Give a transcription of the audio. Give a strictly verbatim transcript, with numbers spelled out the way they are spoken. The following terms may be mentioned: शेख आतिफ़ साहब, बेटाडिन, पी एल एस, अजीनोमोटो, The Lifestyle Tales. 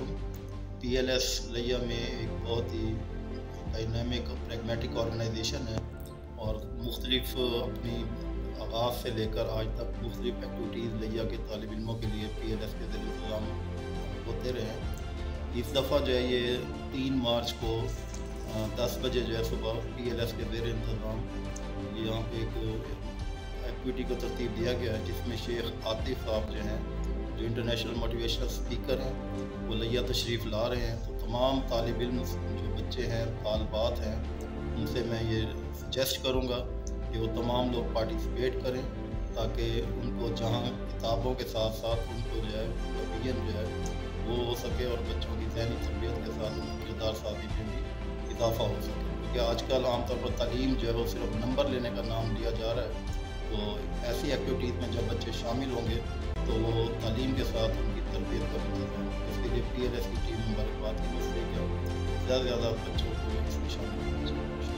वालेकुम। पी एल एस लैया में एक बहुत ही डायनामिक और प्रैग्मेटिक ऑर्गेनाइजेशन है और मुख्तलिफ अपनी आगाज़ से लेकर आज तक मुख्तलिफ एक्टिविटीज़ लैया के तालिब इल्मों के लिए पी एल एस के ज़रिए इंतज़ाम होते रहे हैं। इस दफ़ा जो है ये तीन मार्च को दस बजे जो है सुबह पी एल एस के ज़रिए इंतज़ाम यहाँ पे एक एक्टिविटी को तरतीब दिया गया है जिसमें शेख आतिफ़ साहब जो हैं जो इंटरनेशनल मोटिवेशनल स्पीकर हैं वो लैया तशरीफ़ ला रहे हैं। तो तमाम तालिब इल्म जो बच्चे हैं तालबात हैं उनसे मैं ये सजेस्ट करूँगा कि वो तमाम लोग पार्टिसिपेट करें ताकि उनको जहाँ किताबों के साथ साथ उनको जो है तबीयत जो है वो हो सके और बच्चों की जहनी तबीयत के साथ उनकी किरदार साजी में भी इजाफा हो सके, क्योंकि आजकल आमतौर पर तालीम जो है वो सिर्फ नंबर लेने का नाम लिया जा रहा है। तो ऐसी एक्टिविटीज़ में जब बच्चे शामिल होंगे तो वो तालीम के साथ उनकी तरबियत करेंगे। इसके लिए पी एल एस की टीम मुबारकबाद की मसले क्या ज़्यादा से ज़्यादा बच्चों को इसमें शामिल होना चाहिए।